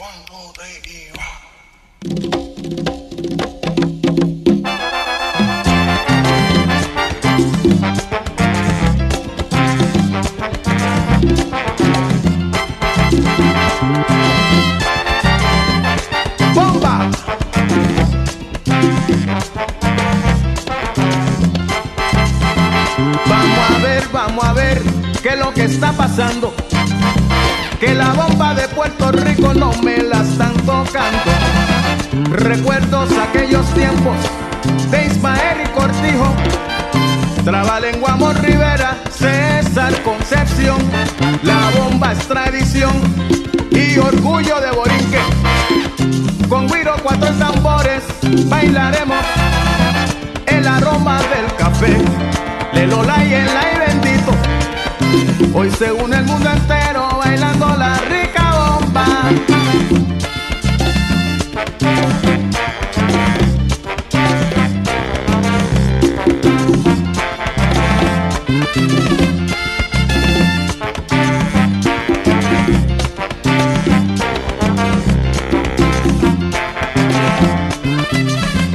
cuando te iba. Que lo que está pasando, que la bomba de Puerto Rico no me la están tocando. Recuerdos aquellos tiempos de Ismael y Cortijo, Trabalenguamo Rivera, César Concepción, la bomba es tradición y orgullo de Borinque. Con güiro, cuatro tambores bailaremos el aroma del café, lelolá y el aire bendito. Hoy se une el mundo entero bailando la rica bomba.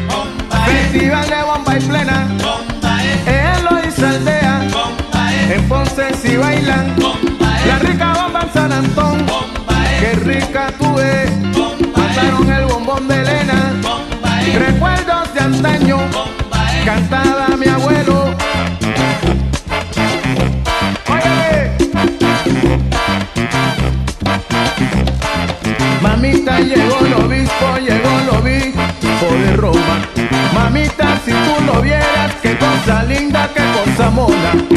Bomba, festival de bomba y plena. Bomba, él lo hizo aldea. Bomba, en Ponce si bailan bomba, la rica bomba en San Antón. Bomba, qué rica tú es. Pasaron el bombón de Elena. Bomba, recuerdos de antaño. Bomba, cantada mi abuelo. Oye, mamita, llegó el obispo, llegó el obispo de Roma. Mamita, si tú lo vieras, qué cosa linda, qué cosa mona.